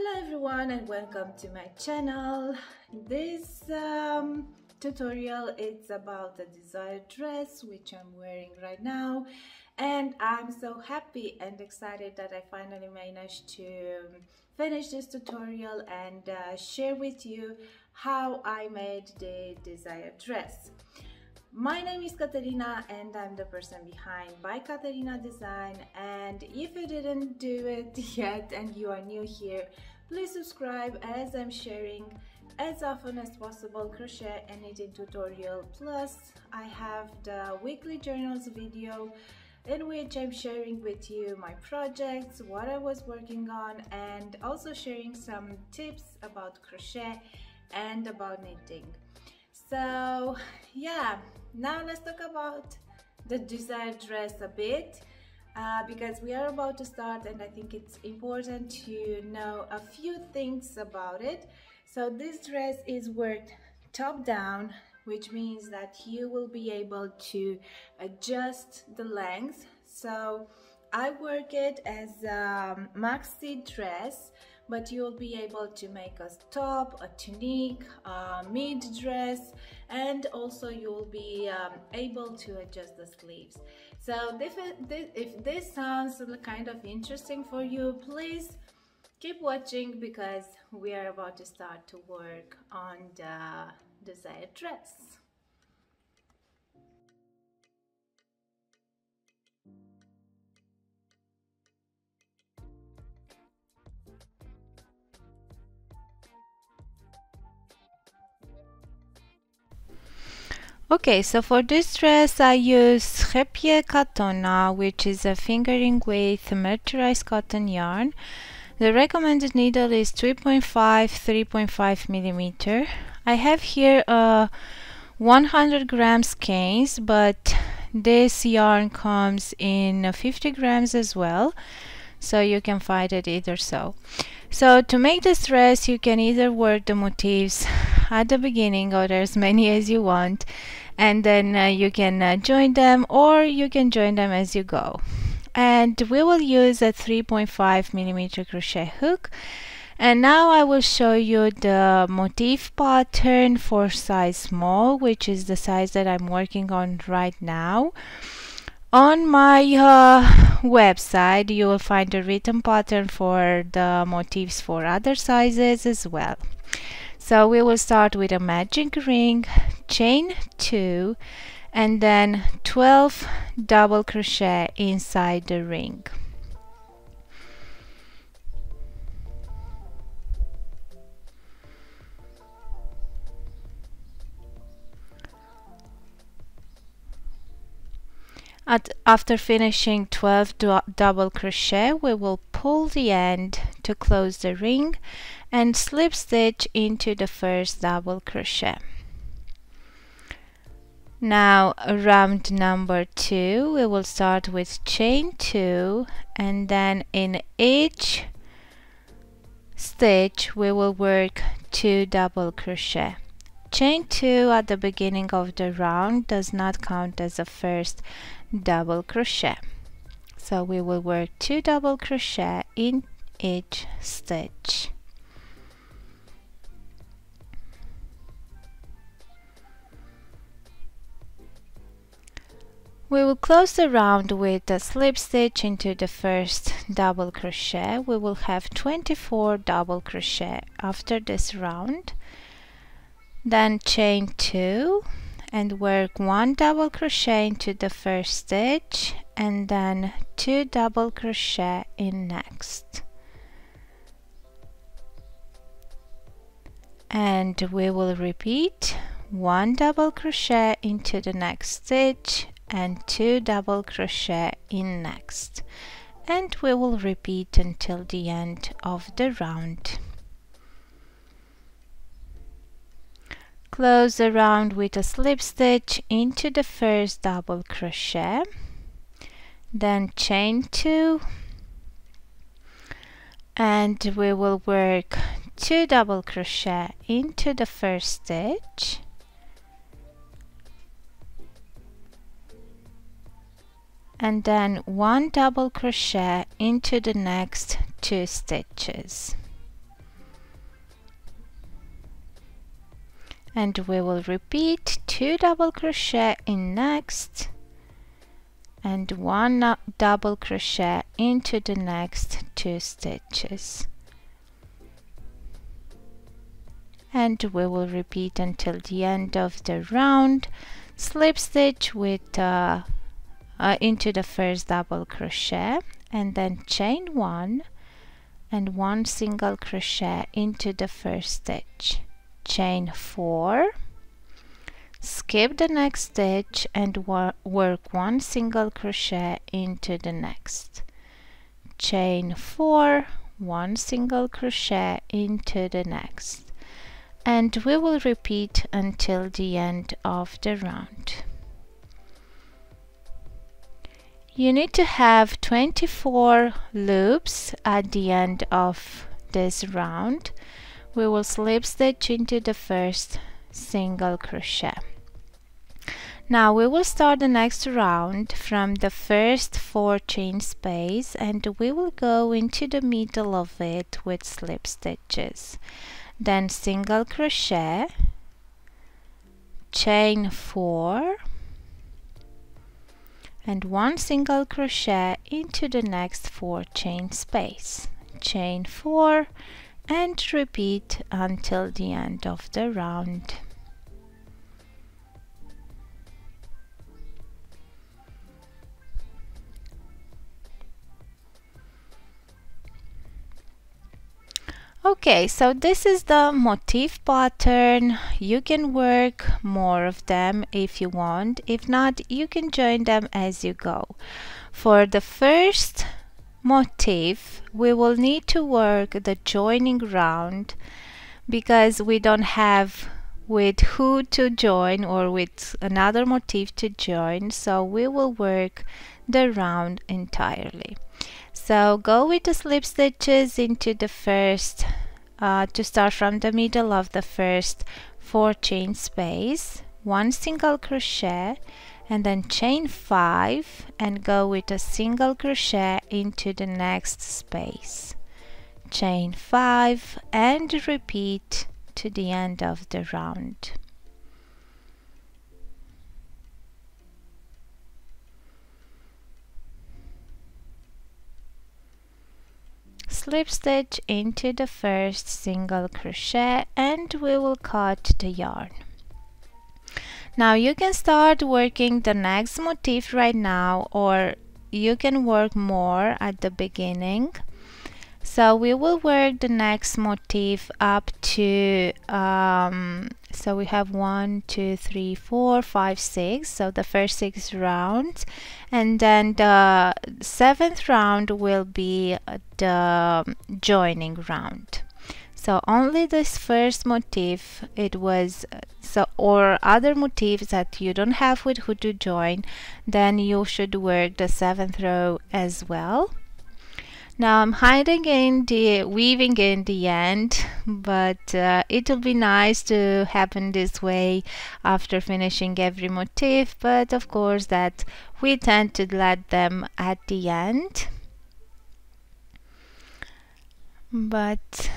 Hello everyone and welcome to my channel. This tutorial is about a desire dress which I'm wearing right now, and I'm so happy and excited that I finally managed to finish this tutorial and share with you how I made the desire dress. My name is Katerina and I'm the person behind By Katerina Design, and if you didn't do it yet and you are new here, please subscribe, as I'm sharing as often as possible crochet and knitting tutorial. Plus I have the weekly journals video in which I'm sharing with you my projects, what I was working on, and also sharing some tips about crochet and about knitting. So yeah, now let's talk about the desire dress a bit, because we are about to start and I think it's important to know a few things about it. So this dress is worked top down, which means that you will be able to adjust the length. So I work it as a maxi dress, but you'll be able to make a top, a tunic, a mid dress, and also you'll be able to adjust the sleeves. So if this sounds kind of interesting for you, please keep watching because we are about to start to work on the desire dress. Okay, so for this dress I use Scheepjes Catona, which is a fingering weight mercerized cotton yarn. The recommended needle is 3.5 mm. I have here a 100 grams skeins, but this yarn comes in 50 grams as well, so you can find it either so. So to make this dress you can either work the motifs at the beginning, or as many as you want, and then you can join them, or you can join them as you go. And we will use a 3.5 mm crochet hook. And now I will show you the motif pattern for size small, which is the size that I'm working on right now. On my website you will find a written pattern for the motifs for other sizes as well. So we will start with a magic ring, chain 2, and then 12 double crochet inside the ring. After finishing 12 double crochet, we will pull the end to close the ring and slip stitch into the first double crochet. Now round number 2, we will start with chain 2, and then in each stitch we will work 2 double crochet. Chain 2 at the beginning of the round does not count as a first double crochet, so we will work 2 double crochet in each stitch. We will close the round with a slip stitch into the first double crochet. We will have 24 double crochet after this round. Then chain 2 and work 1 double crochet into the first stitch, and then 2 double crochet in next. And we will repeat 1 double crochet into the next stitch and 2 double crochet in next, and we will repeat until the end of the round. Close the round with a slip stitch into the first double crochet, then chain 2, and we will work 2 double crochet into the first stitch, and then 1 double crochet into the next 2 stitches. and we will repeat 2 double crochet in next and 1 double crochet into the next 2 stitches, and we will repeat until the end of the round. Slip stitch with into the first double crochet and then chain 1 and 1 single crochet into the first stitch, chain 4, skip the next stitch and work 1 single crochet into the next, chain 4, 1 single crochet into the next, and we will repeat until the end of the round. You need to have 24 loops at the end of this round. We will slip stitch into the first single crochet. Now we will start the next round from the first 4 chain space and we will go into the middle of it with slip stitches. Then single crochet, chain 4 and 1 single crochet into the next 4 chain space, chain 4 and repeat until the end of the round. Okay, so this is the motif pattern. You can work more of them if you want. If not, you can join them as you go. For the first motif, we will need to work the joining round because we don't have with who to join or with another motif to join, so we will work the round entirely. So go with the slip stitches into the first to start from the middle of the first 4 chain space, 1 single crochet and then chain 5 and go with a single crochet into the next space, chain 5 and repeat to the end of the round. Slip stitch into the first single crochet and we will cut the yarn. Now you can start working the next motif right now or you can work more at the beginning. So we will work the next motif up to so we have 1, 2, 3, 4, 5, 6, so the first 6 rounds, and then the 7th round will be the joining round. So only this first motif it was, so or other motifs that you don't have with who to join, then you should work the 7th row as well. Now I'm weaving in the end, but it'll be nice to happen this way after finishing every motif, but of course that we tend to let them at the end. But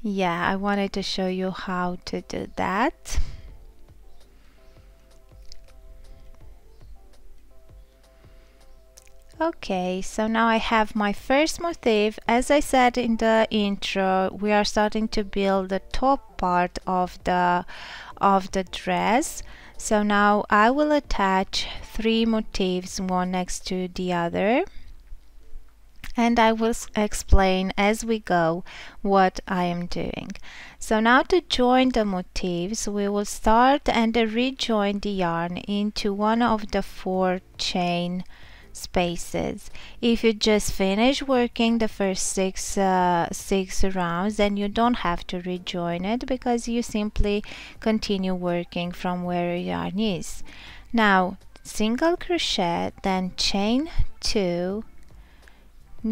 yeah, I wanted to show you how to do that. Okay, so now I have my first motif. As I said in the intro, we are starting to build the top part of the dress. So now I will attach 3 motifs one next to the other and I will explain as we go what I am doing. So now to join the motifs, we will start and rejoin the yarn into one of the 4 chain spaces. If you just finish working the first six rounds, then you don't have to rejoin it because you simply continue working from where your yarn is. Now single crochet, then chain 2,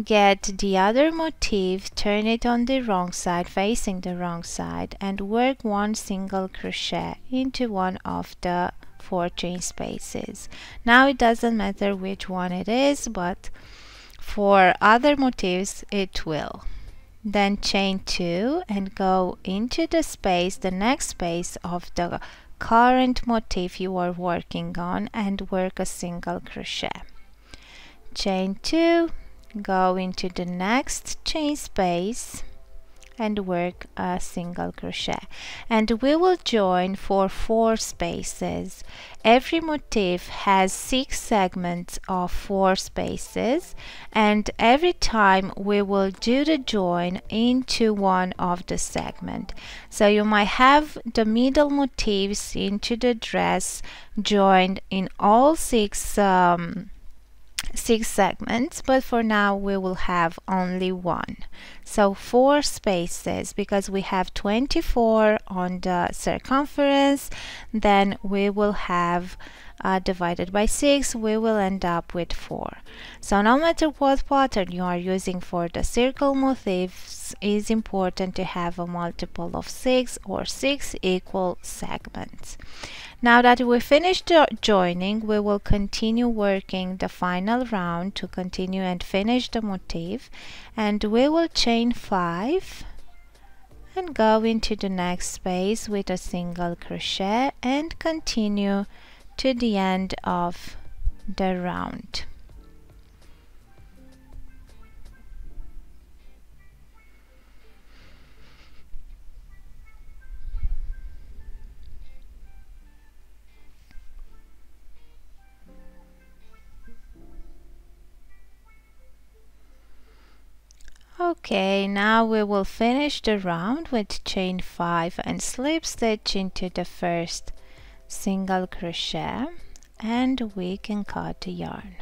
get the other motif, turn it on the wrong side, facing the wrong side, and work 1 single crochet into one of the 4 chain spaces. Now it doesn't matter which one it is, but for other motifs it will. then chain 2 and go into the space, the next space of the current motif you are working on, and work a single crochet. Chain 2, go into the next chain space and work a single crochet, and we will join for 4 spaces. Every motif has 6 segments of 4 spaces, and every time we will do the join into one of the segment. So you might have the middle motifs into the dress joined in all 6 segments, but for now we will have only one, so 4 spaces, because we have 24 on the circumference, then we will have divided by 6, we will end up with 4. So no matter what pattern you are using for the circle motifs, it's important to have a multiple of 6 or 6 equal segments. Now that we finished joining, we will continue working the final round to continue and finish the motif, and we will chain 5 and go into the next space with a single crochet and continue to the end of the round. Okay, now we will finish the round with chain 5 and slip stitch into the first single crochet, and we can cut the yarn.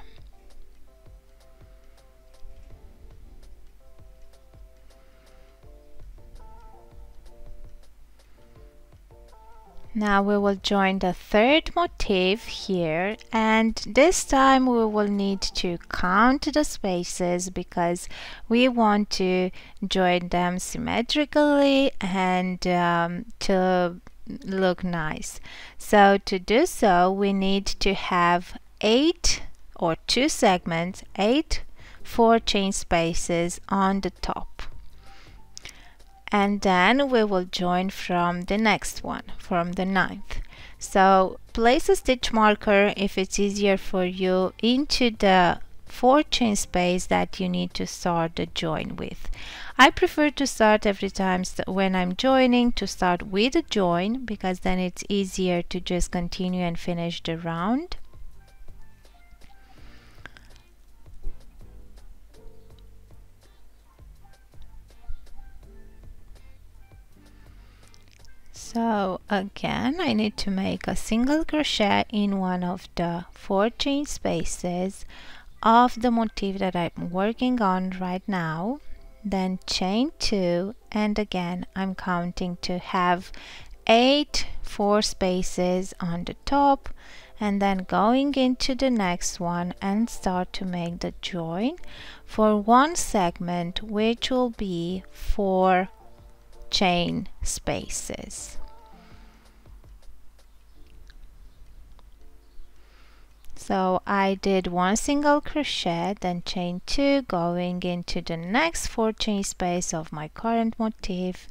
Now we will join the third motif here, and this time we will need to count the spaces because we want to join them symmetrically and to look nice. So to do so, we need to have 8 or 2 segments, 8 4 chain spaces on the top, and then we will join from the next one, from the 9th. So place a stitch marker, if it's easier for you, into the 4 chain space that you need to start the join with. I prefer to start every time when I'm joining to start with a join, because then it's easier to just continue and finish the round. So again, I need to make a single crochet in one of the 4 chain spaces of the motif that I'm working on right now, then chain 2, and again I'm counting to have 8 4 spaces on the top, and then going into the next one and start to make the join for 1 segment, which will be 4 chain spaces. So I did 1 single crochet, then chain 2, going into the next 4 chain space of my current motif,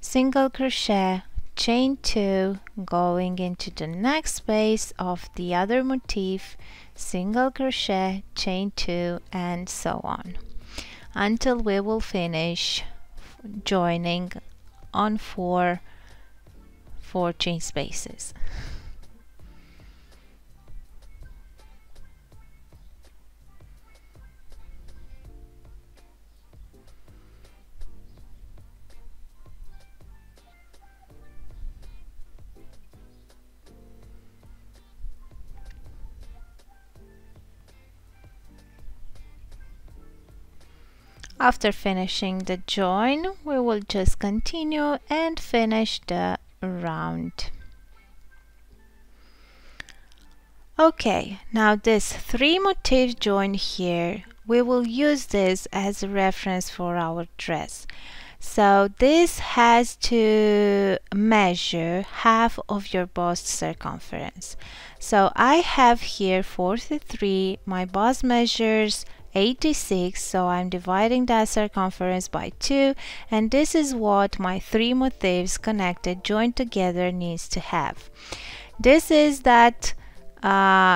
single crochet, chain 2, going into the next space of the other motif, single crochet, chain 2, and so on, until we will finish joining on 4 chain spaces. After finishing the join, we will just continue and finish the round. Okay, now this 3 motif join here, we will use this as a reference for our dress. So this has to measure half of your bust circumference. So I have here 43, my bust measures 86, so I'm dividing that circumference by 2, and this is what my three motifs connected, joined together, needs to have. This is that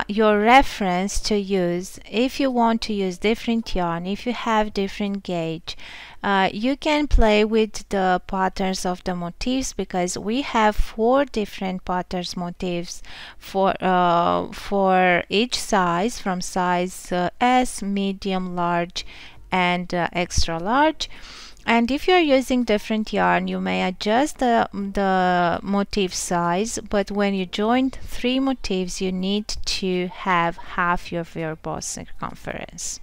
your reference to use if you want to use different yarn, if you have different gauge. You can play with the patterns of the motifs, because we have 4 different patterns motifs for each size, from size S, medium, large and extra large. And if you're using different yarn, you may adjust the motif size, but when you join 3 motifs, you need to have half of your bust circumference.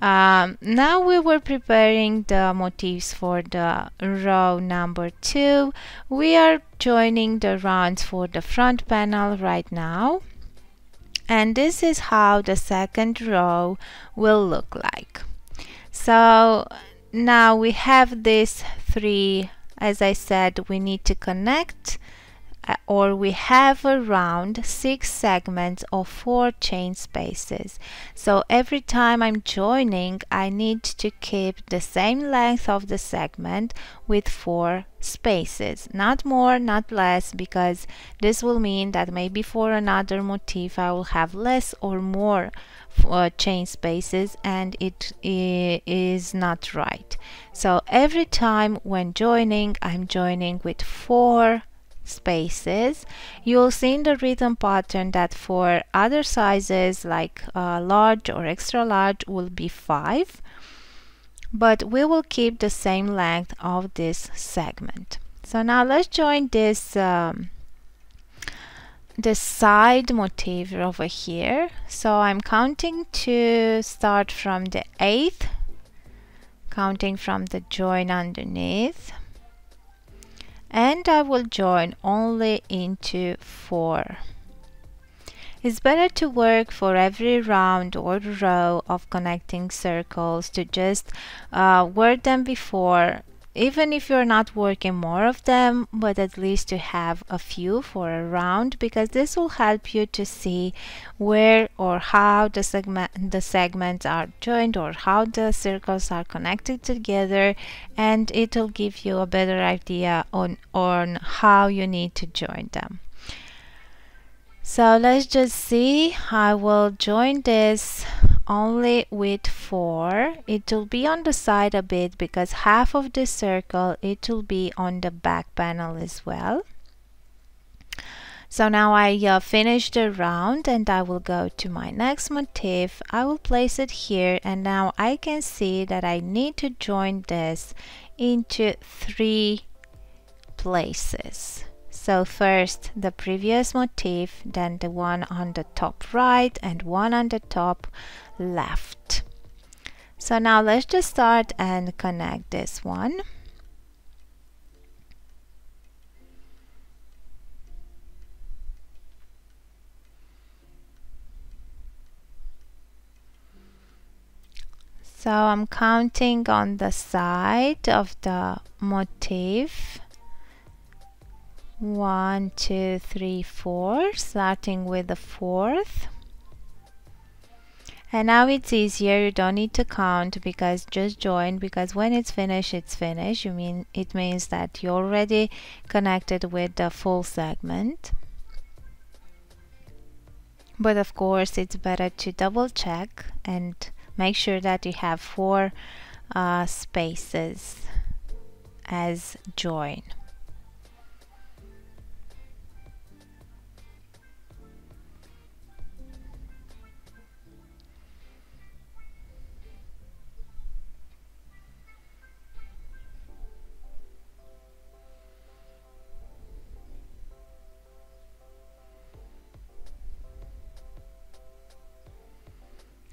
Now we were preparing the motifs for the row number 2. We are joining the rounds for the front panel right now. And this is how the second row will look like. So now we have these 3, as I said, we need to connect, or we have around 6 segments or 4 chain spaces. So every time I'm joining, I need to keep the same length of the segment with 4 spaces, not more, not less, because this will mean that maybe for another motif I will have less or more chain spaces, and it is not right. So every time when joining, I'm joining with 4 spaces. You'll see in the written pattern that for other sizes like large or extra large will be 5, but we will keep the same length of this segment. So now let's join this the side motif over here. So I'm counting to start from the 8th, counting from the join underneath, and I will join only into 4. It's better to work for every round or row of connecting circles to just work them before, even if you're not working more of them, but at least to have a few for a round, because this will help you to see where or how the segments are joined or how the circles are connected together, and it will give you a better idea on how you need to join them. So let's just see. I will join this only with 4. It will be on the side a bit, because half of the circle it will be on the back panel as well. So now I finished the round, and I will go to my next motif. I will place it here, and now I can see that I need to join this into 3 places. So first the previous motif, then the one on the top right and one on the top left. So now let's just start and connect this one. So I'm counting on the side of the motif. 1, 2, 3, 4, starting with the 4th. And now it's easier, you don't need to count, because just join, because when it's finished, it's finished. It means that you already connected with the full segment. But of course, it's better to double check and make sure that you have 4 spaces as join.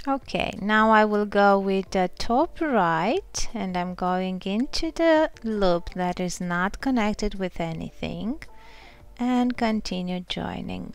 Okay, now I will go with the top right, and I'm going into the loop that is not connected with anything, and continue joining.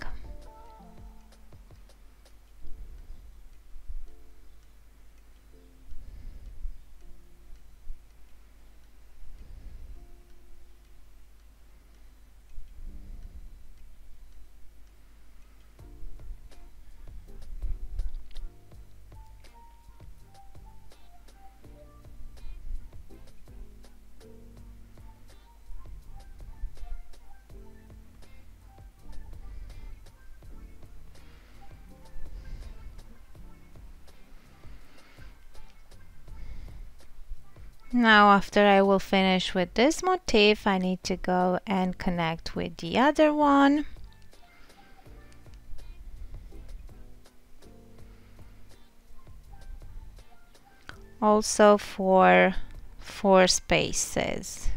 Now after I will finish with this motif, I need to go and connect with the other one. Also for 4 spaces.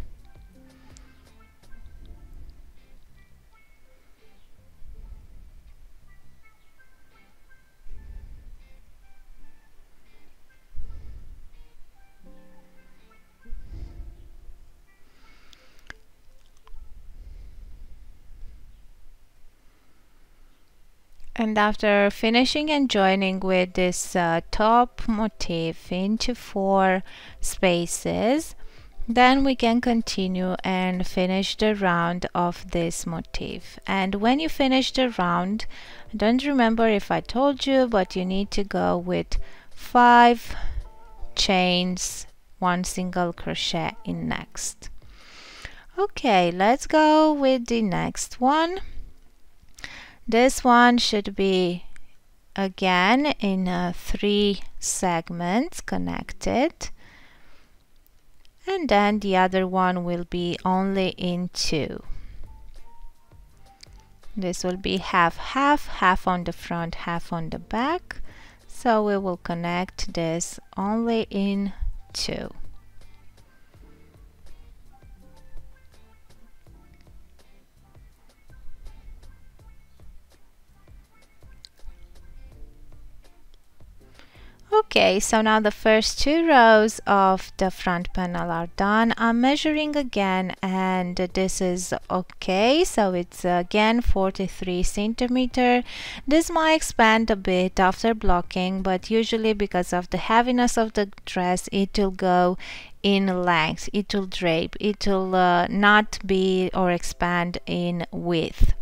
And after finishing and joining with this top motif into 4 spaces, then we can continue and finish the round of this motif. And when you finish the round, I don't remember if I told you, but you need to go with 5 chains, 1 single crochet in next. Okay, let's go with the next one. This one should be again in 3 segments connected, and then the other one will be only in 2. This will be half on the front, half on the back, so we will connect this only in 2. Okay, so now the first 2 rows of the front panel are done. I'm measuring again, and this is okay, so it's again 43 cm. This might expand a bit after blocking, but usually because of the heaviness of the dress, it will go in length, it will drape, it will not be or expand in width.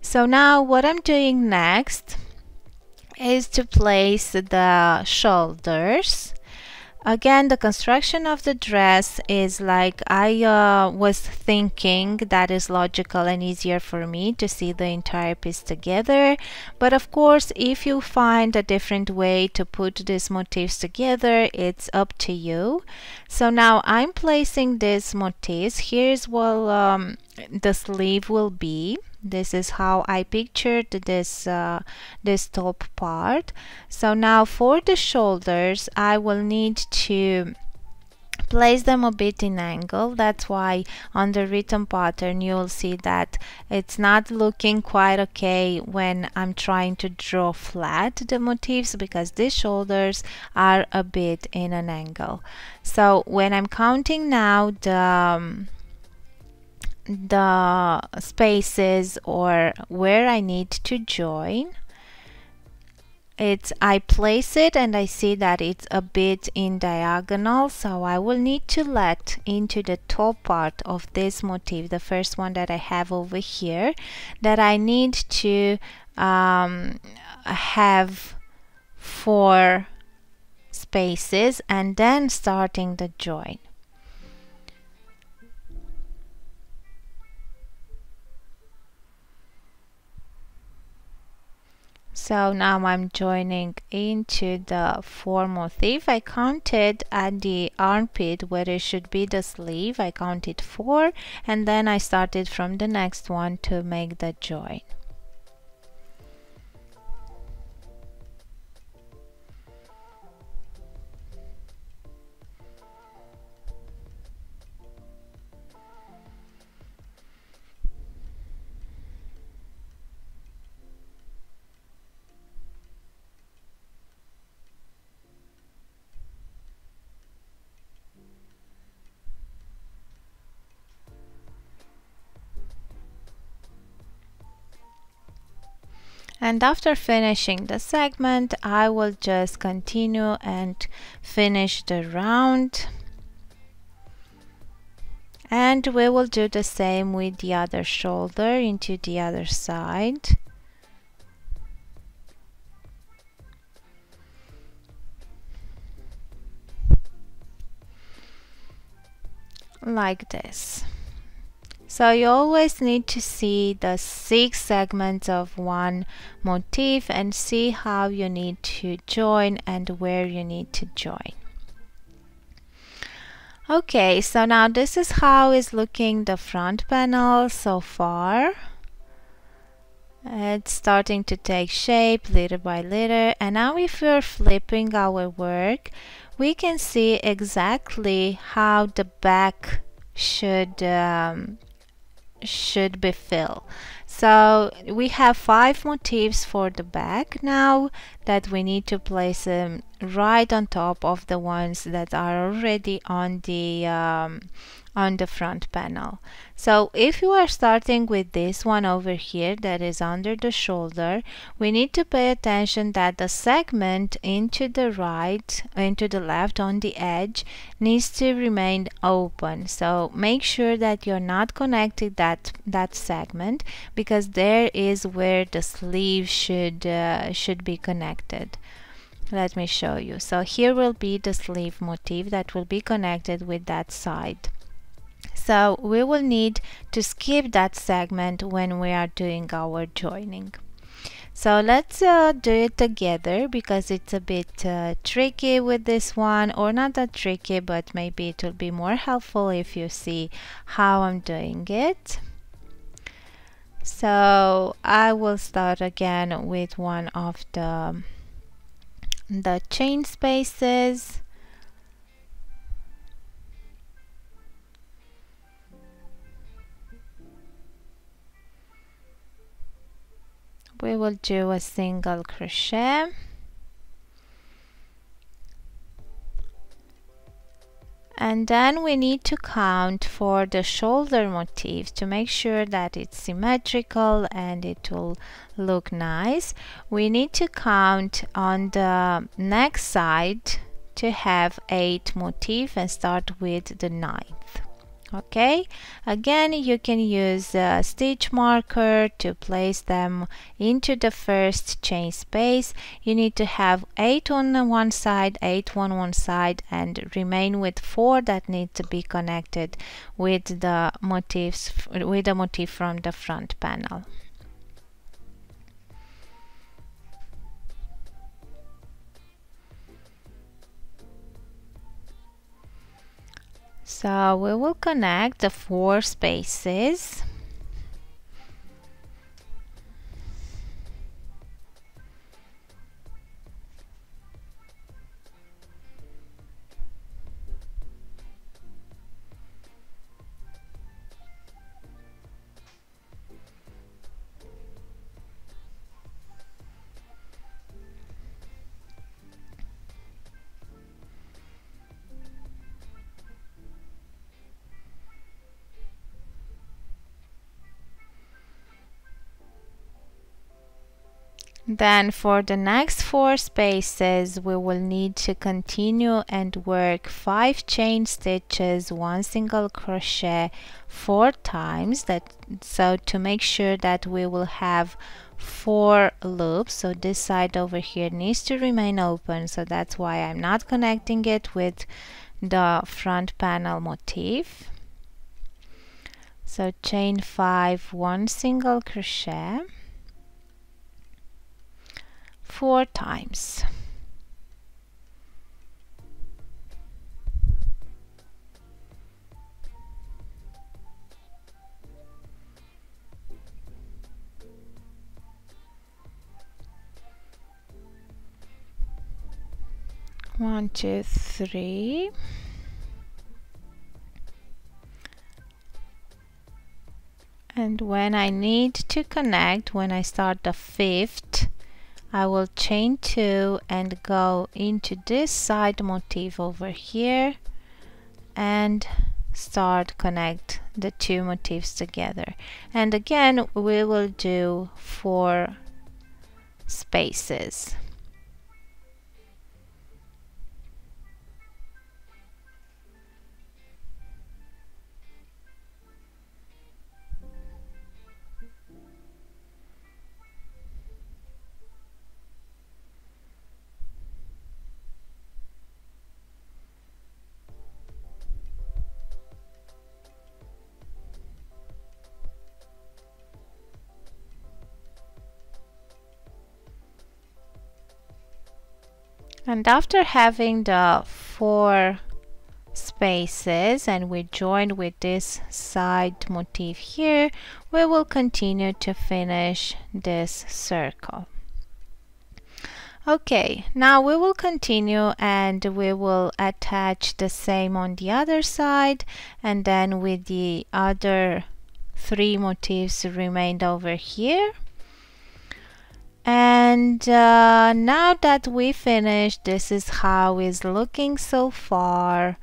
So now what I'm doing next is to place the shoulders. Again, the construction of the dress is like I was thinking that is logical and easier for me to see the entire piece together. But of course, if you find a different way to put these motifs together, it's up to you. So now I'm placing these motifs. Here's what the sleeve will be. This is how I pictured this top part. So now for the shoulders, I will need to place them a bit in angle. That's why on the written pattern you'll see that it's not looking quite okay when I'm trying to draw flat the motifs, because these shoulders are a bit in an angle. So when I'm counting now the spaces or where I need to join, I place it and I see that it's a bit in diagonal, so I will need to let into the top part of this motif, the first one that I have over here, that I need to have 4 spaces and then starting the join. So now I'm joining into the 4 motif. I counted at the armpit where it should be the sleeve. I counted 4 and then I started from the next one to make the join. And after finishing the segment, I will just continue and finish the round. And we will do the same with the other shoulder into the other side. Like this. So you always need to see the 6 segments of one motif and see how you need to join and where you need to join. Okay, so now this is how is looking the front panel so far. It's starting to take shape little by little, and now if we're flipping our work, we can see exactly how the back should be filled. So we have 5 motifs for the back now that we need to place them right on top of the ones that are already on the front panel. So if you are starting with this one over here that is under the shoulder, we need to pay attention that the segment into the left on the edge needs to remain open. So make sure that you're not connecting that segment, because there is where the sleeve should be connected. Let me show you. So here will be the sleeve motif that will be connected with that side. So we will need to skip that segment when we are doing our joining. So let's do it together, because it's a bit tricky with this one, or not that tricky, but maybe it will be more helpful if you see how I'm doing it. So I will start again with one of the chain spaces. We will do a single crochet and then we need to count for the shoulder motif to make sure that it's symmetrical and it will look nice. We need to count on the next side to have 8 motifs and start with the 9th. Okay, again you can use a stitch marker to place them into the first chain space. You need to have 8 on one side, 8 on one side, and remain with 4 that need to be connected with the motifs motif from the front panel. So we will connect the 4 spaces. Then for the next 4 spaces we will need to continue and work 5 chain stitches, 1 single crochet 4 times, so to make sure that we will have 4 loops. So this side over here needs to remain open, so that's why I'm not connecting it with the front panel motif. So chain 5, 1 single crochet 4 times. One, two, three. And when I need to connect, when I start the 5th, I will chain 2 and go into this side motif over here and start connect the 2 motifs together. And again we will do 4 spaces. And after having the 4 spaces, and we joined with this side motif here. We will continue to finish this circle. Okay, now we will continue and we will attach the same on the other side, and then with the other three motifs remained over here. And now that we finished, this is how it's looking so far.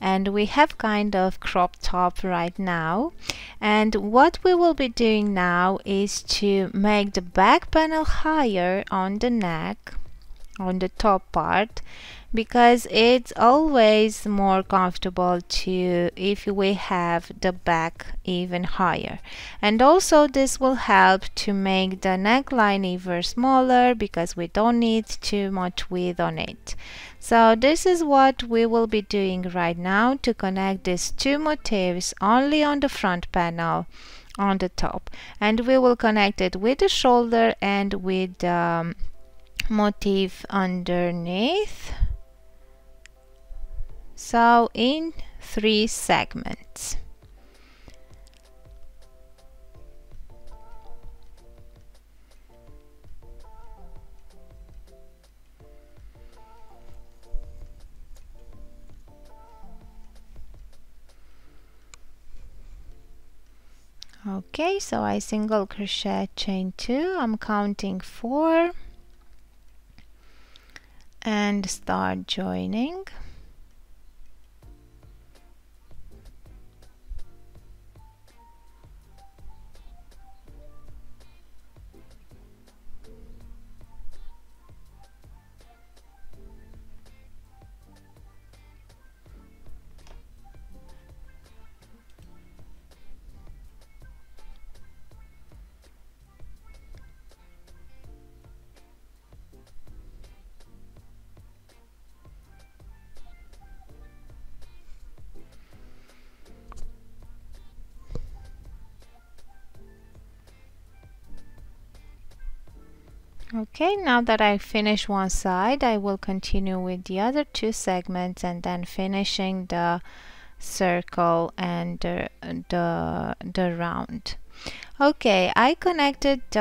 And we have kind of crop top right now, and what we will be doing now is to make the back panel higher on the neck, on the top part, because it's always more comfortable to if we have the back even higher. And also this will help to make the neckline even smaller, because we don't need too much width on it. So this is what we will be doing right now, to connect these two motifs only on the front panel on the top, and we will connect it with the shoulder and with the motif underneath, so in 3 segments. Okay, so I single crochet, chain 2, I'm counting 4 and start joining. Okay, now that I finish one side, I will continue with the other 2 segments, and then finishing the circle and the round. Okay, I connected 2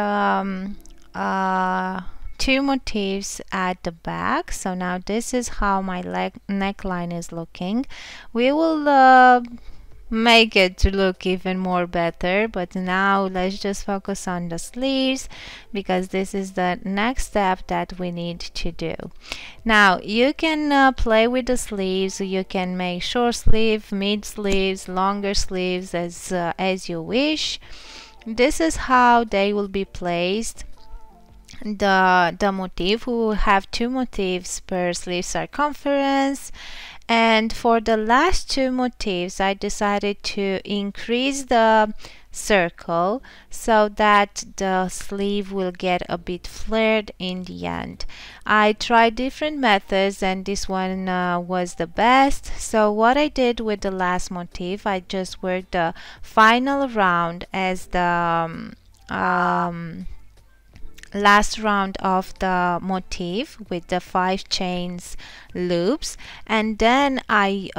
motifs at the back, so now this is how my neckline is looking. We will make it to look even more better, but now let's just focus on the sleeves, because this is the next step that we need to do. Now you can play with the sleeves. You can make short sleeve, mid sleeves, longer sleeves, as you wish. This is how they will be placed. The motif, we will have 2 motifs per sleeve circumference. And for the last 2 motifs, I decided to increase the circle so that the sleeve will get a bit flared in the end. I tried different methods, and this one was the best. So what I did with the last motif, I just worked the final round as the last round of the motif with the 5 chains loops, and then I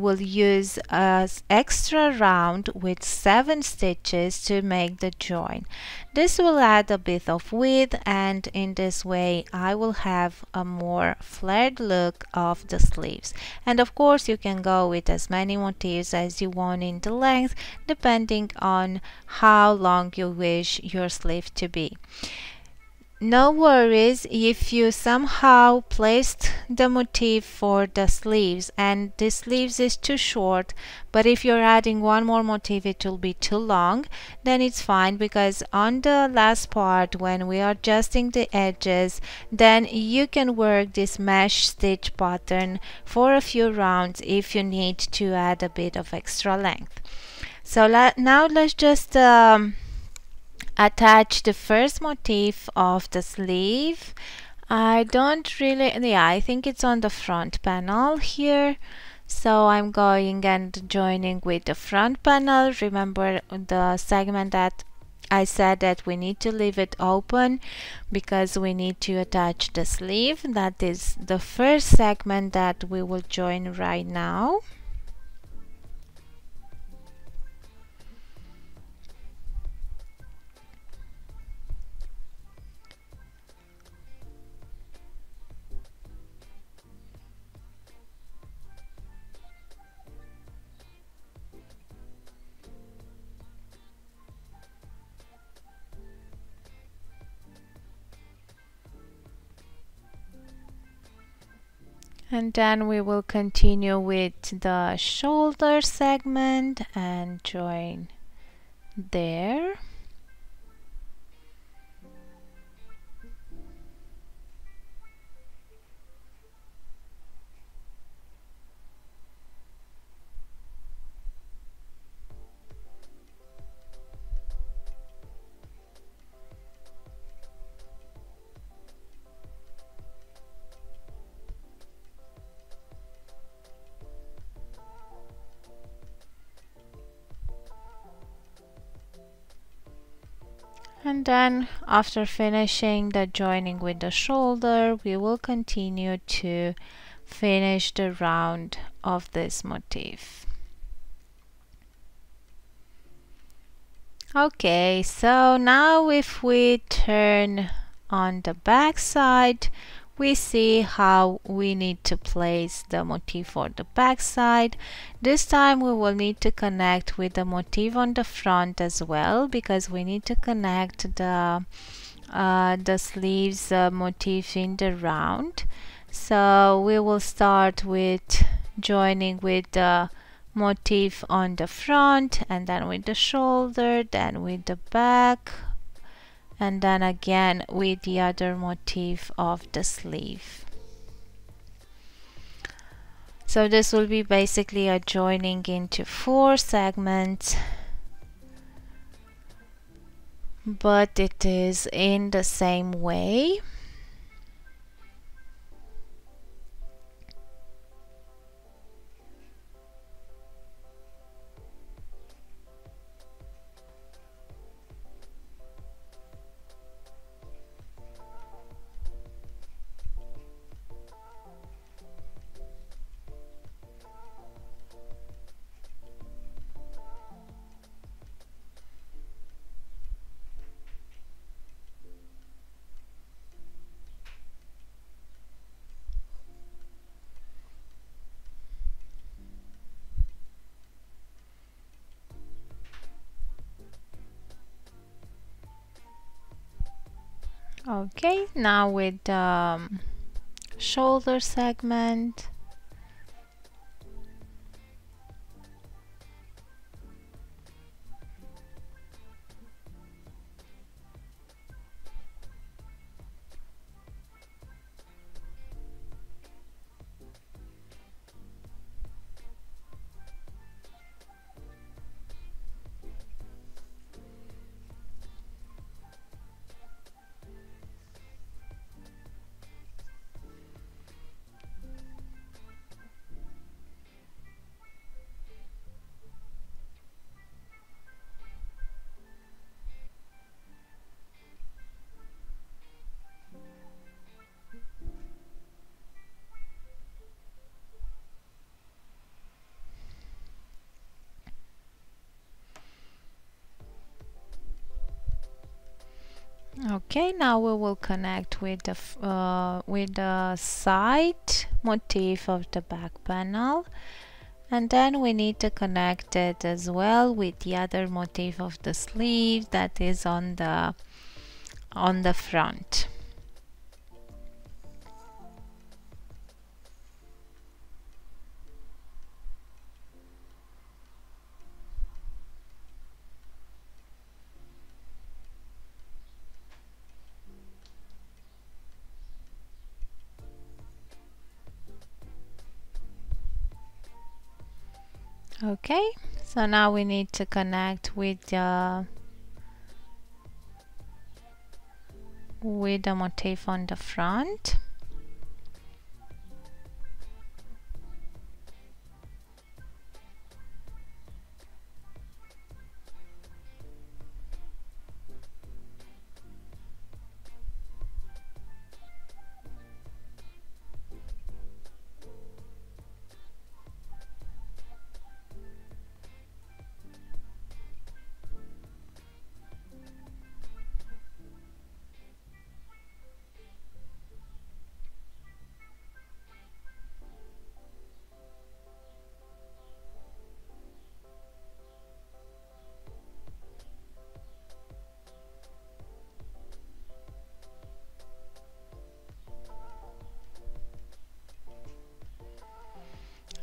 will use an extra round with 7 stitches to make the join. This will add a bit of width, and in this way I will have a more flared look of the sleeves. And of course you can go with as many motifs as you want in the length, depending on how long you wish your sleeve to be. No worries if you somehow placed the motif for the sleeves and the sleeves is too short, but if you're adding one more motif it will be too long, then it's fine, because on the last part when we are adjusting the edges, then you can work this mesh stitch pattern for a few rounds if you need to add a bit of extra length. So now let's just attach the first motif of the sleeve. I don't really, yeah, I think it's on the front panel here, so I'm going and joining with the front panel. Remember the segment that I said that we need to leave it open because we need to attach the sleeve. That is the first segment that we will join right now. And then we will continue with the shoulder segment and join there. And then after finishing the joining with the shoulder, we will continue to finish the round of this motif. Okay, so now if we turn on the back side, we see how we need to place the motif on the back side. This time we will need to connect with the motif on the front as well, because we need to connect the sleeves motif in the round. So we will start with joining with the motif on the front, and then with the shoulder, then with the back, and then again with the other motif of the sleeve. So this will be basically a joining into 4 segments, but it is in the same way. Okay, now with the shoulder segment. Okay, now we will connect with the side motif of the back panel, and then we need to connect it as well with the other motif of the sleeve that is on the front. Okay, so now we need to connect with the motif on the front.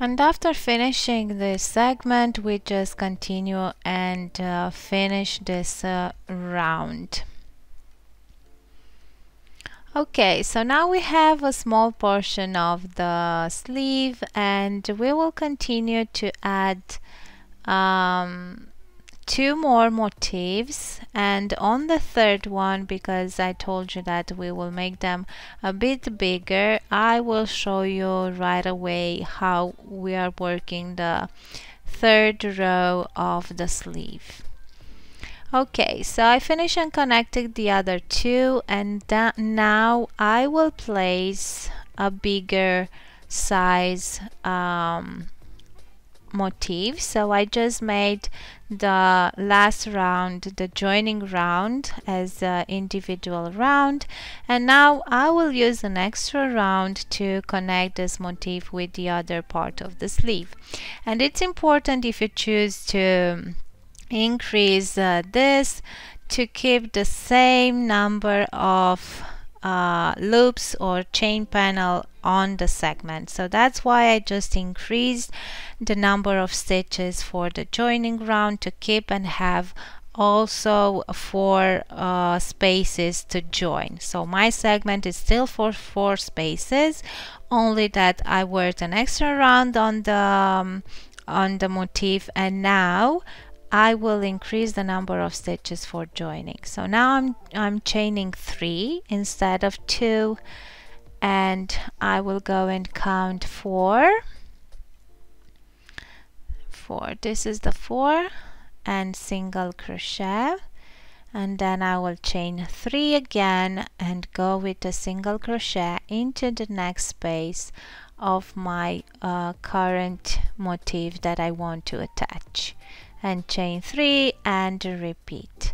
And after finishing this segment, we just continue and finish this round. Okay, so now we have a small portion of the sleeve, and we will continue to add two more motifs, and on the third one, because I told you that we will make them a bit bigger, I will show you right away how we are working the third row of the sleeve. Okay, so I finished and connected the other two, and now I will place a bigger size motif. So I just made the last round, the joining round, as an individual round, and now I will use an extra round to connect this motif with the other part of the sleeve. And it's important, if you choose to increase this, to keep the same number of loops or chain panel on the segment. So that's why I just increased the number of stitches for the joining round, to keep and have also 4 spaces to join. So my segment is still for 4 spaces, only that I worked an extra round on the motif, and now I will increase the number of stitches for joining. So now I'm chaining 3 instead of 2, and I will go and count 4. This is the 4 and single crochet, and then I will chain 3 again and go with a single crochet into the next space of my current motif that I want to attach, and chain 3 and repeat.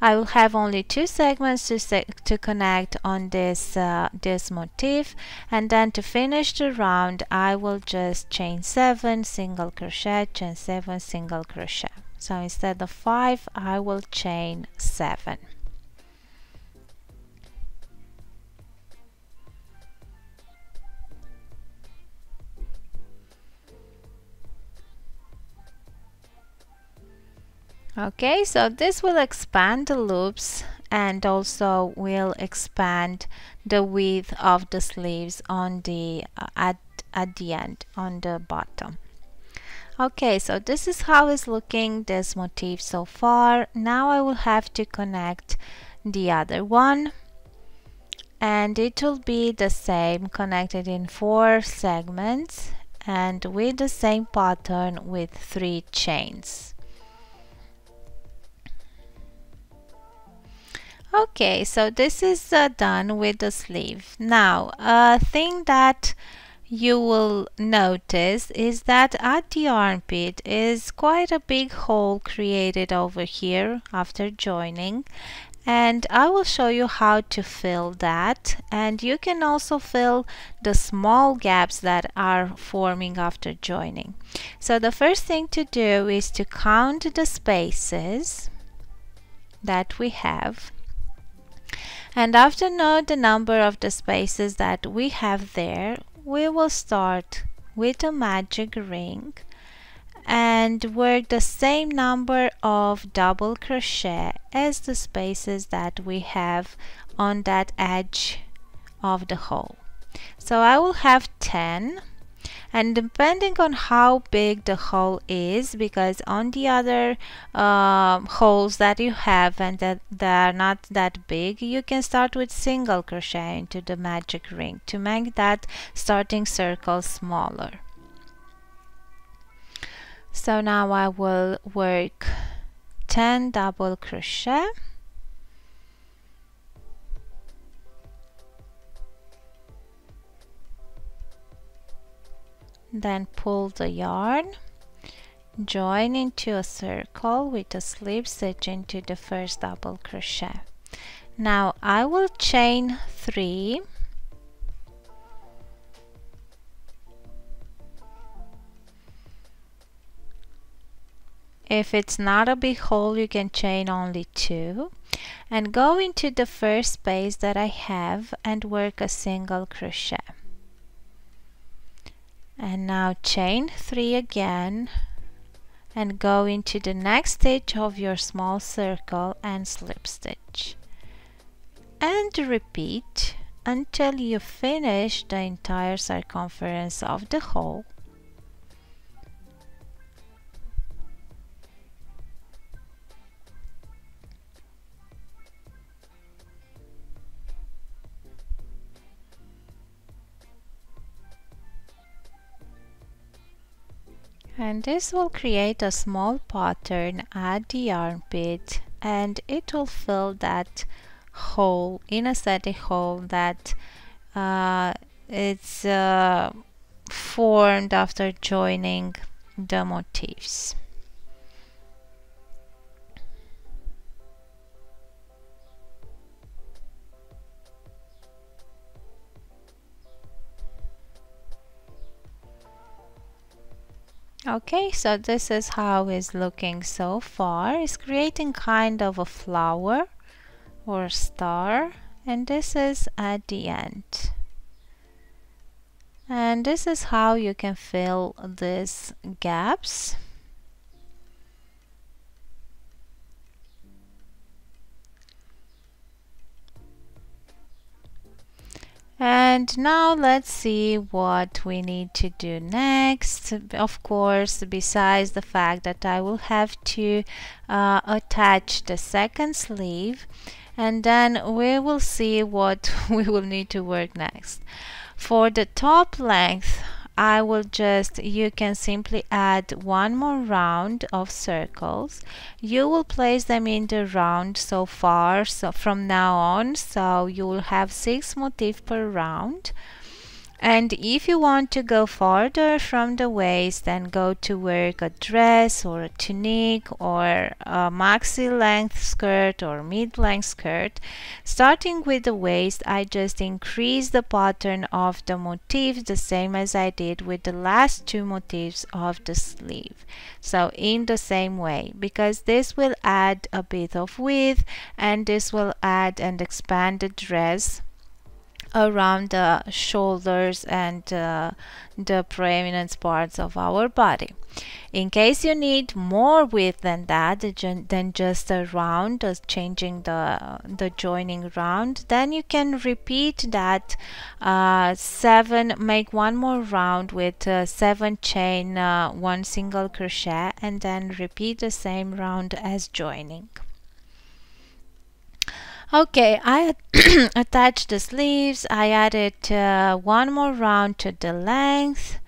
I will have only 2 segments to connect on this this motif, and then to finish the round I will just chain 7 single crochet, chain 7 single crochet. So instead of 5 I will chain 7. Okay, so this will expand the loops and also will expand the width of the sleeves on the at the end, on the bottom. Okay, so this is how it's looking, this motif so far. Now I will have to connect the other one, and it will be the same, connected in 4 segments and with the same pattern with 3 chains. Okay, so this is done with the sleeve. Now, a thing that you will notice is that at the armpit is quite a big hole created over here after joining, and I will show you how to fill that, and you can also fill the small gaps that are forming after joining. So the first thing to do is to count the spaces that we have, and after note the number of the spaces that we have there, we will start with a magic ring and work the same number of double crochet as the spaces that we have on that edge of the hole. So I will have 10, and depending on how big the hole is, because on the other holes that you have and that they are not that big, you can start with single crochet into the magic ring to make that starting circle smaller. So now I will work 10 double crochet, then pull the yarn, join into a circle with a slip stitch into the first double crochet. Now I will chain 3 . If it's not a big hole, you can chain only 2, and go into the first space that I have and work a single crochet, and now chain 3 again and go into the next stitch of your small circle and slip stitch, and repeat until you finish the entire circumference of the hole. And this will create a small pattern at the armpit, and it will fill that hole, inner hole that it's formed after joining the motifs. Okay, so this is how it's looking so far. It's creating kind of a flower or star, and this is at the end. And this is how you can fill these gaps. And now let's see what we need to do next. Of course, besides the fact that I will have to attach the second sleeve, and then we will see what we will need to work next. For the top length, I will just, you can simply add one more round of circles. You will place them in the round so far, so from now on, so you will have 6 motifs per round. And if you want to go farther from the waist, then go to work a dress or a tunic or a maxi length skirt or mid-length skirt. Starting with the waist, I just increase the pattern of the motif the same as I did with the last 2 motifs of the sleeve. So in the same way, because this will add a bit of width, and this will add and expand the dress around the shoulders and the prominent parts of our body. In case you need more width than that, than just a round, changing the joining round, then you can repeat that 7, make one more round with 7 chain, 1 single crochet, and then repeat the same round as joining. Okay, I attached the sleeves, I added one more round to the length,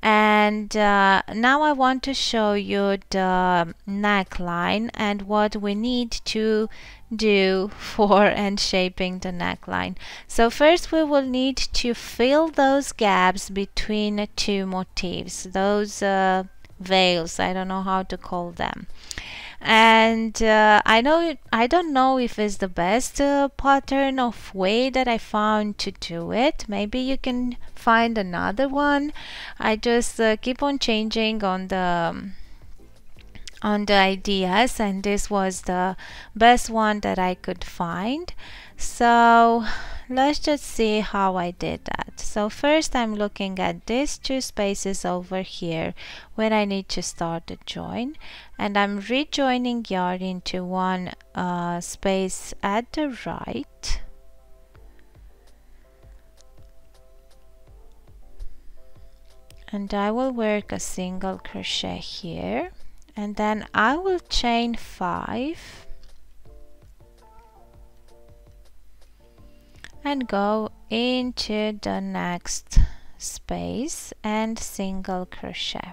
and now I want to show you the neckline and what we need to do for and shaping the neckline. So first we will need to fill those gaps between the 2 motifs, those veils, I don't know how to call them. And I don't know if it's the best pattern of way that I found to do it. Maybe you can find another one. I just keep on changing on the ideas, and this was the best one that I could find. So let's just see how I did that. So first I'm looking at these 2 spaces over here where I need to start the join, and I'm rejoining yarn into one space at the right. And I will work a single crochet here, and then I will chain 5 and go into the next space and single crochet.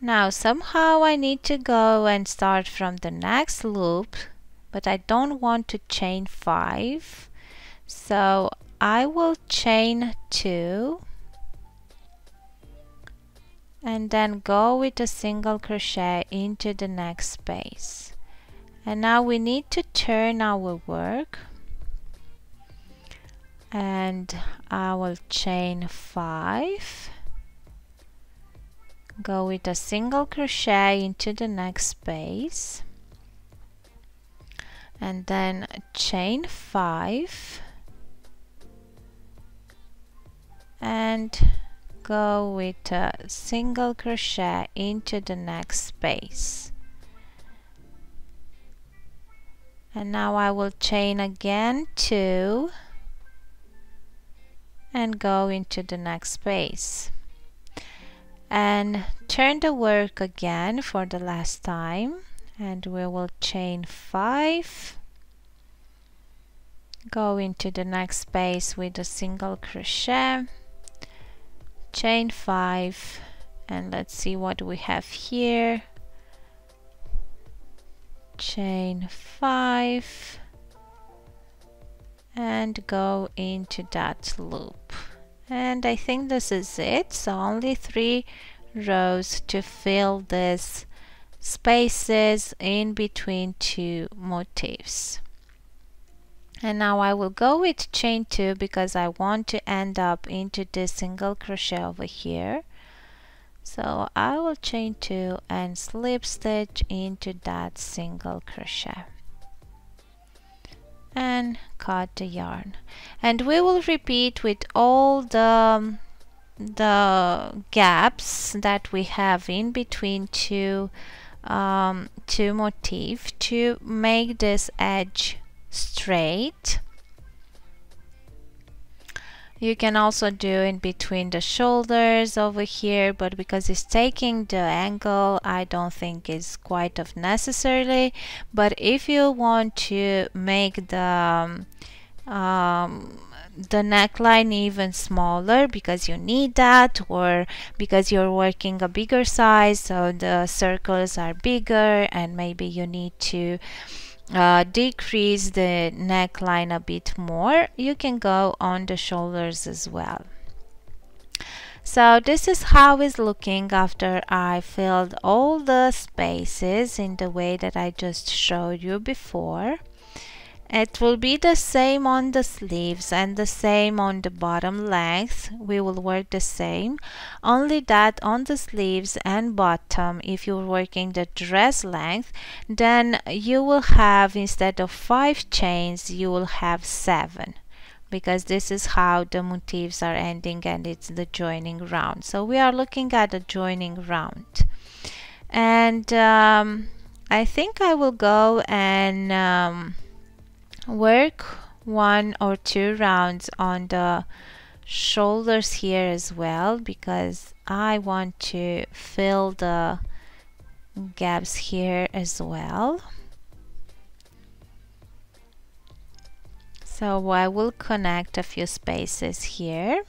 Now somehow I need to go and start from the next loop, but I don't want to chain 5, so I will chain 2 and then go with a single crochet into the next space. And now we need to turn our work, and I will chain 5, go with a single crochet into the next space, and then chain 5 and go with a single crochet into the next space. And now I will chain again 2 and go into the next space and turn the work again for the last time, and we will chain 5, go into the next space with a single crochet, chain 5, and let's see what we have here. Chain 5 and go into that loop, and I think this is it. So only 3 rows to fill these spaces in between 2 motifs. And now I will go with chain 2 because I want to end up into this single crochet over here. So I will chain 2 and slip stitch into that single crochet and cut the yarn. And we will repeat with all the gaps that we have in between two motifs to make this edge straight. You can also do in between the shoulders over here, but because it's taking the angle, I don't think it's quite of necessarily. But if you want to make the neckline even smaller because you need that, or because you're working a bigger size, so the circles are bigger and maybe you need to decrease the neckline a bit more, you can go on the shoulders as well. So this is how it's looking after I filled all the spaces in the way that I just showed you before. It will be the same on the sleeves and the same on the bottom length. We will work the same, only that on the sleeves and bottom, if you're working the dress length, then you will have, instead of 5 chains, you will have 7, because this is how the motifs are ending and it's the joining round. So we are looking at the joining round, and I think I will go and work 1 or 2 rounds on the shoulders here as well, because I want to fill the gaps here as well. So I will connect a few spaces here.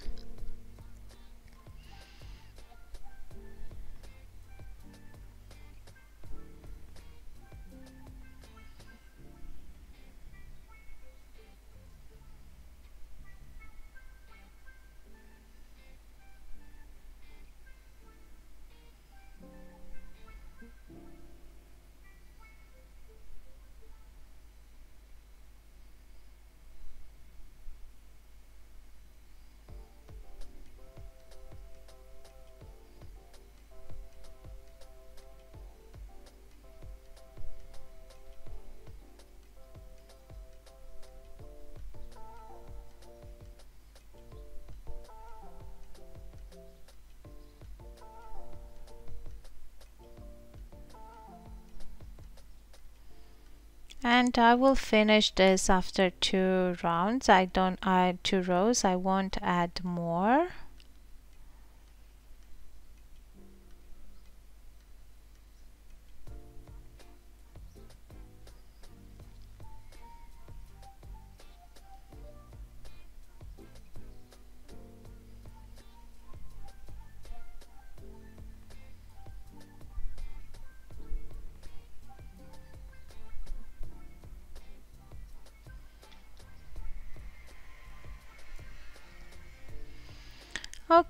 And I will finish this after 2 rounds. I don't add 2 rows, I won't add more.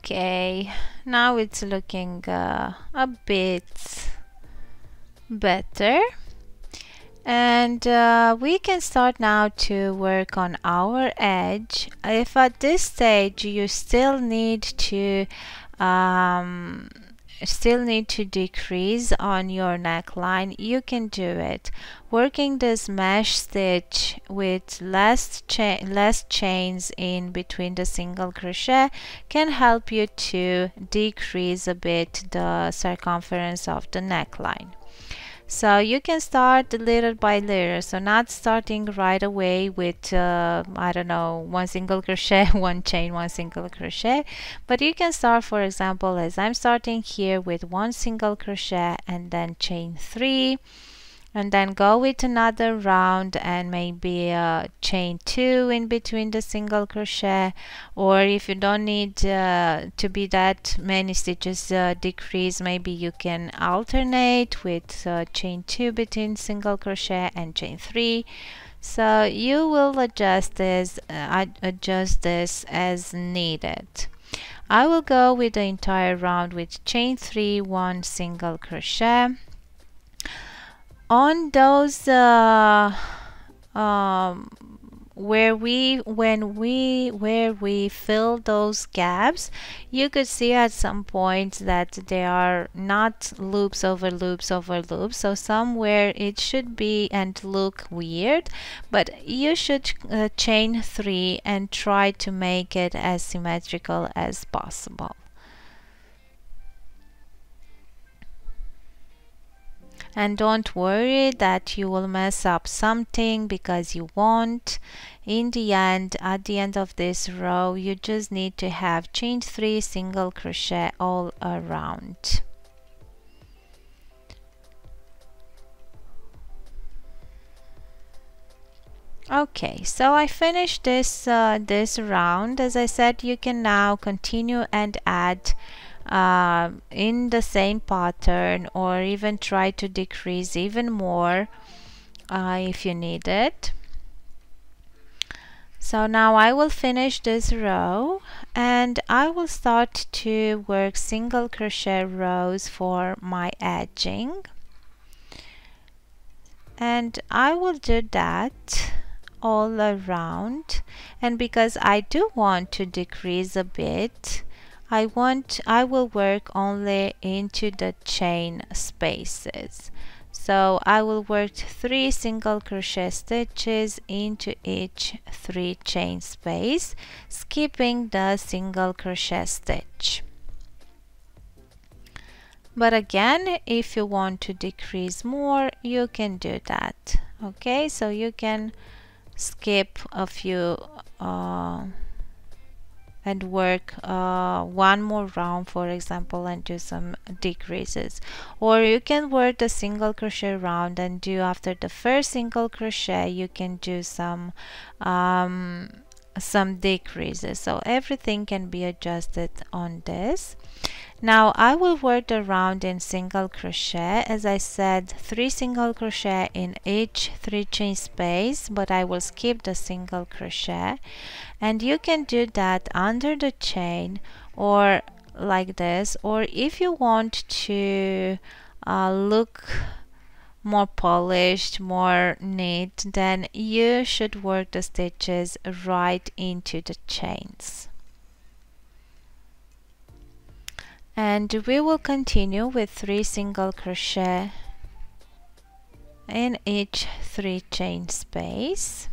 Okay, now it's looking a bit better, and we can start now to work on our edge. If at this stage you still need to still need to decrease on your neckline, you can do it working this mesh stitch with less chains in between the single crochet can help you to decrease a bit the circumference of the neckline. So you can start little by little, so not starting right away with I don't know, one single crochet, one chain, one single crochet, but you can start, for example, as I'm starting here with one single crochet and then chain 3 and then go with another round and maybe chain 2 in between the single crochet, or if you don't need to be that many stitches decrease, maybe you can alternate with chain 2 between single crochet and chain 3. So you will adjust this as needed. I will go with the entire round with chain 3, one single crochet. On those where we fill those gaps, you could see at some point that they are not loops over loops over loops, so somewhere it should be and look weird, but you should chain 3 and try to make it as symmetrical as possible. And don't worry that you will mess up something, because you won't. In the end, at the end of this row, you just need to have chain 3 single crochet all around. Okay, so I finished this this round. As I said, you can now continue and add in the same pattern, or even try to decrease even more if you need it. So now I will finish this row and I will start to work single crochet rows for my edging, and I will do that all around. And because I do want to decrease a bit, I will work only into the chain spaces. So I will work 3 single crochet stitches into each 3 chain space, skipping the single crochet stitch. But again, if you want to decrease more, you can do that. Okay, so you can skip a few and work one more round, for example, and do some decreases. Or you can work the single crochet round and do, after the first single crochet, you can do some decreases. So everything can be adjusted on this. Now I will work the round in single crochet. As I said, 3 single crochet in each 3 chain space, but I will skip the single crochet, and you can do that under the chain or like this, or if you want to look more polished, more neat, then you should work the stitches right into the chains. And we will continue with 3 single crochet in each 3 chain space.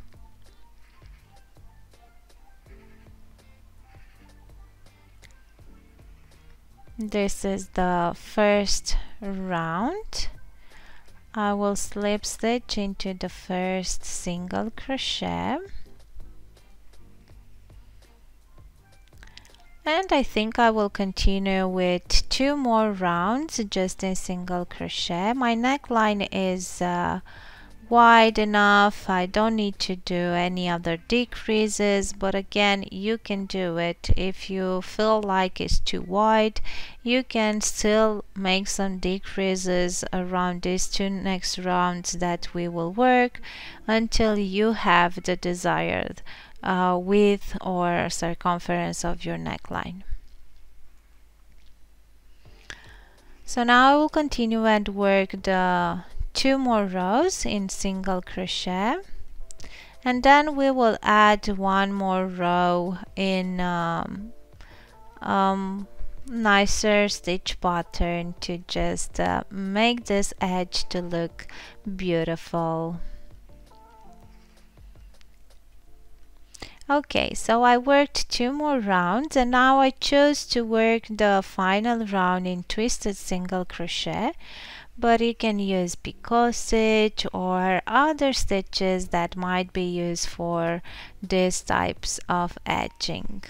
This is the first round. I will slip stitch into the first single crochet. And I think I will continue with 2 more rounds just in single crochet. My neckline is wide enough. I don't need to do any other decreases, but again, you can do it. If you feel like it's too wide, you can still make some decreases around these 2 next rounds that we will work until you have the desired width or circumference of your neckline. So now I will continue and work the 2 more rows in single crochet, and then we will add 1 more row in nicer stitch pattern to just make this edge to look beautiful. Okay, so I worked 2 more rounds and now I chose to work the final round in twisted single crochet, but you can use picot stitch or other stitches that might be used for these types of edging.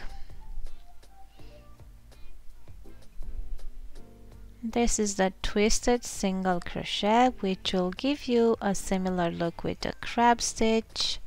This is the twisted single crochet, which will give you a similar look with the crab stitch.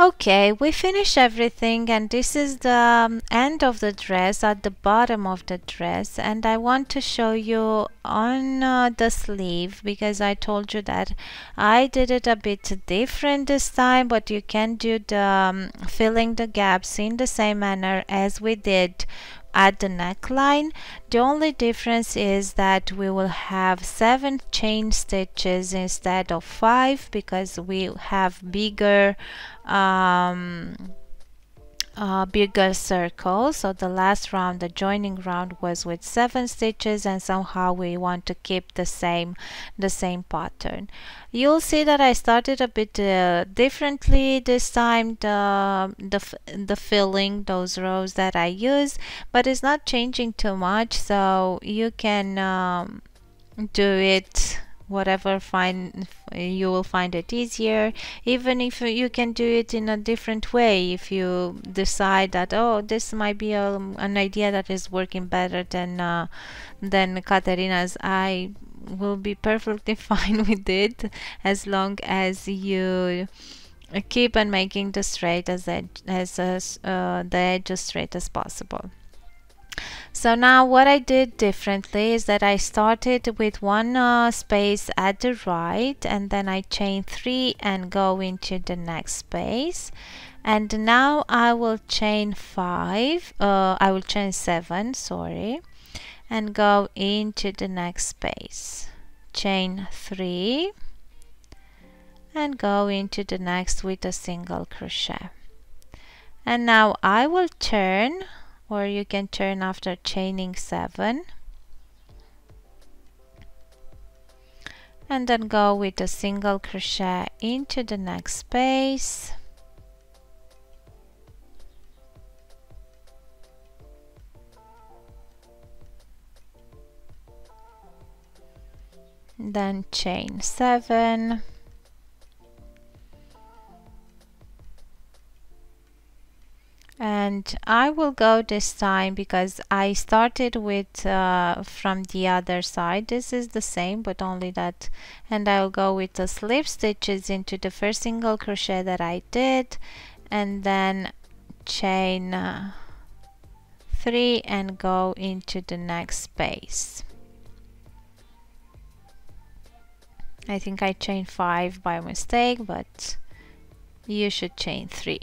Okay, we finish everything and this is the end of the dress, at the bottom of the dress, and I want to show you on the sleeve, because I told you that I did it a bit different this time, but you can do the filling the gaps in the same manner as we did at the neckline. The only difference is that we will have 7 chain stitches instead of 5, because we have bigger bigger circles. So the last round, the joining round, was with 7 stitches, and somehow we want to keep the same pattern. You'll see that I started a bit differently this time, the filling those rows that I use, but it's not changing too much, so you can do it whatever you will find it easier. Even if you can do it in a different way, if you decide that, oh, this might be an idea that is working better than Katerina's, I will be perfectly fine with it, as long as you keep on making the straight the edge as straight as possible. So now what I did differently is that I started with 1 space at the right, and then I chain 3 and go into the next space, and now I will chain 7, sorry, and go into the next space, chain 3 and go into the next with a single crochet, and now I will turn, or you can turn after chaining 7, and then go with a single crochet into the next space, then chain 7, and I will go this time because I started with from the other side. This is the same, but only that, and I'll go with the slip stitches into the first single crochet that I did, and then chain 3 and go into the next space. I think I chained 5 by mistake, but you should chain 3.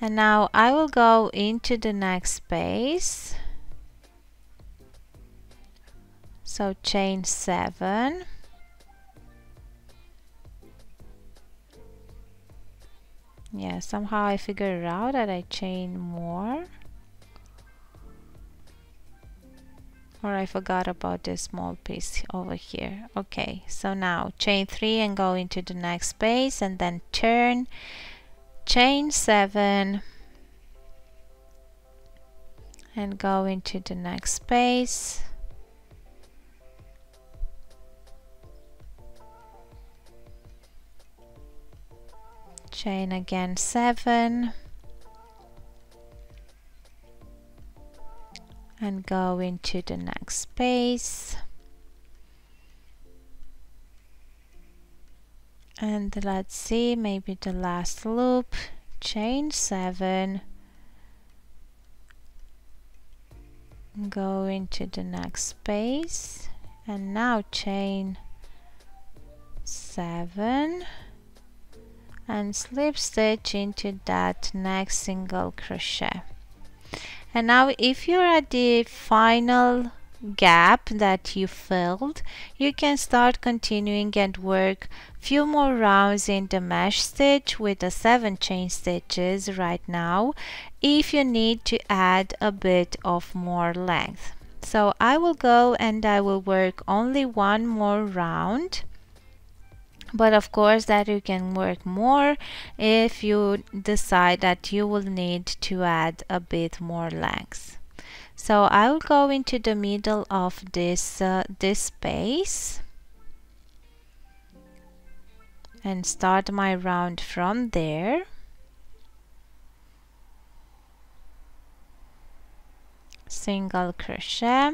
And now I will go into the next space, so chain 7 . Yeah, somehow I figured out that I chain more, or I forgot about this small piece over here. Okay, so now chain 3 and go into the next space, and then turn, chain 7 and go into the next space, chain again 7 and go into the next space, and let's see, maybe the last loop, chain 7, go into the next space, and now chain 7 and slip stitch into that next single crochet. And now if you're at the final gap that you filled, you can start continuing and work few more rounds in the mesh stitch with the 7 chain stitches right now if you need to add a bit of more length. So I will go and I will work only one more round, but of course that you can work more if you decide that you will need to add a bit more length. So I will go into the middle of this space and start my round from there. Single crochet,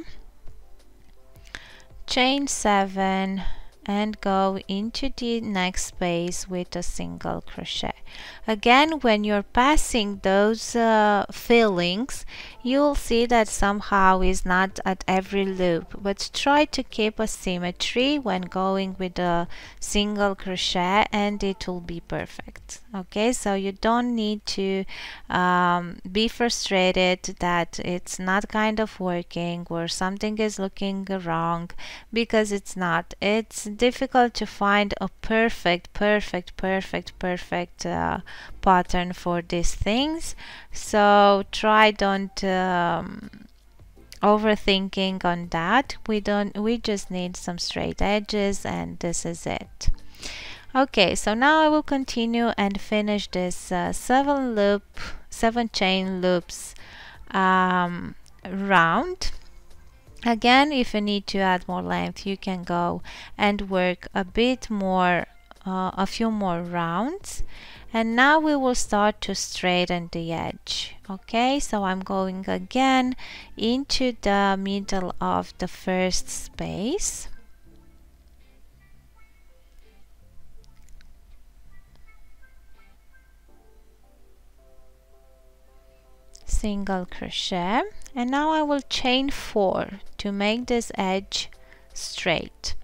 chain 7 and go into the next space with a single crochet. Again, when you're passing those fillings, you'll see that somehow is not at every loop, but try to keep a symmetry when going with a single crochet and it will be perfect. Okay, so you don't need to be frustrated that it's not kind of working or something is looking wrong, because it's not. It's difficult to find a perfect pattern for these things, so try don't overthinking on that. We just need some straight edges and this is it. Okay, so now I will continue and finish this 7 chain loops round. Again, if you need to add more length, you can go and work a bit more, a few more rounds. And now we will start to straighten the edge. Okay, so I'm going again into the middle of the first space. Single crochet, and now I will chain 4 to make this edge straight.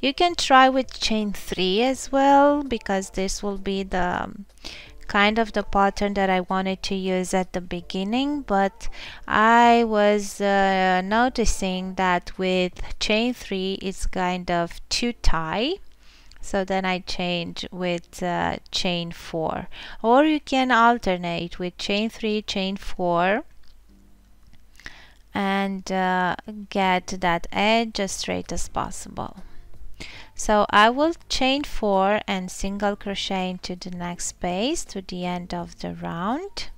You can try with chain 3 as well, because this will be the kind of the pattern that I wanted to use at the beginning, but I was noticing that with chain 3 it's kind of too tight. So then I change with chain 4, or you can alternate with chain 3, chain 4 and get that edge as straight as possible. So I will chain 4 and single crochet into the next space to the end of the round.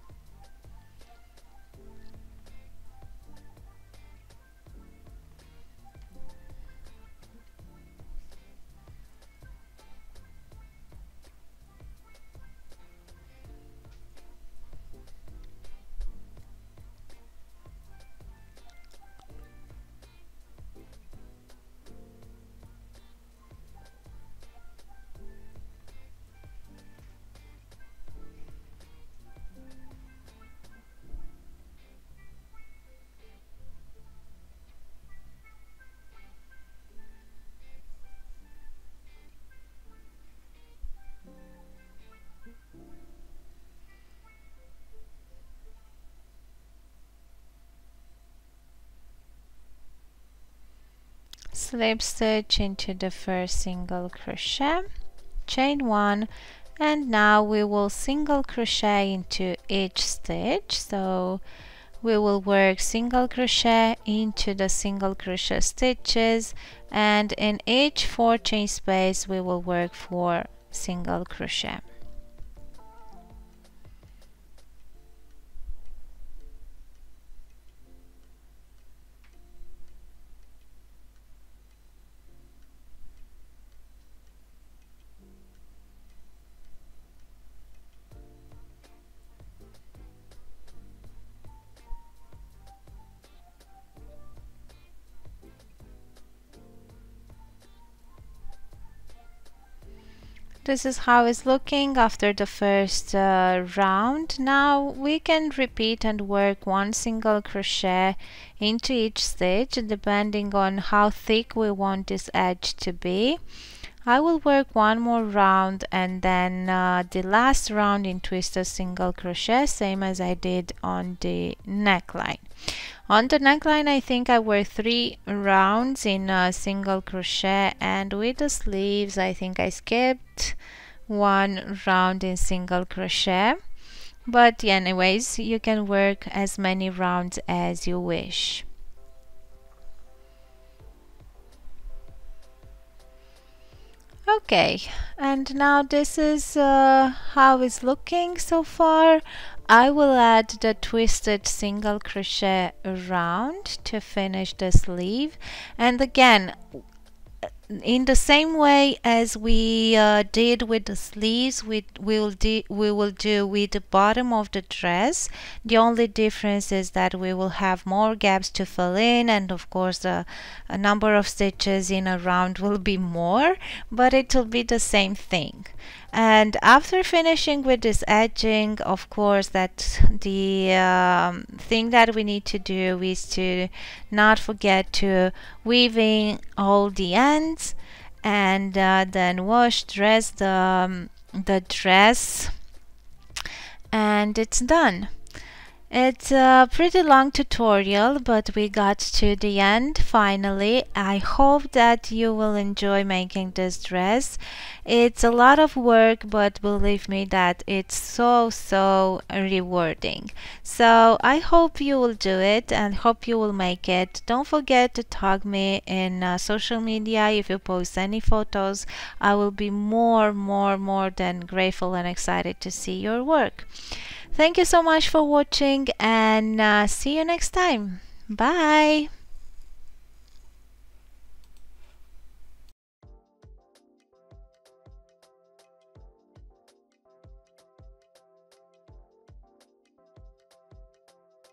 Slip stitch into the first single crochet, chain 1, and now we will single crochet into each stitch. So we will work single crochet into the single crochet stitches, and in each 4 chain space we will work 4 single crochet. This is how it's looking after the first round. Now we can repeat and work 1 single crochet into each stitch, depending on how thick we want this edge to be. I will work one more round and then the last round in twist a single crochet, same as I did on the neckline. On the neckline I think I worked 3 rounds in a single crochet, and with the sleeves I think I skipped 1 round in single crochet, but anyways you can work as many rounds as you wish. Okay, and now this is how it's looking so far. I will add the twisted single crochet round to finish the sleeve, and again in the same way as we did with the sleeves, we will do with the bottom of the dress. The only difference is that we will have more gaps to fill in, and of course a number of stitches in a round will be more, but it will be the same thing. And after finishing with this edging, of course that the thing that we need to do is to not forget to weave in all the ends, and then wash, dress the dress, and it's done. It's a pretty long tutorial, but we got to the end finally. I hope that you will enjoy making this dress. It's a lot of work, but believe me that it's so rewarding. So I hope you will do it and hope you will make it. Don't forget to tag me in social media if you post any photos. I will be more than grateful and excited to see your work. Thank you so much for watching, and see you next time. Bye!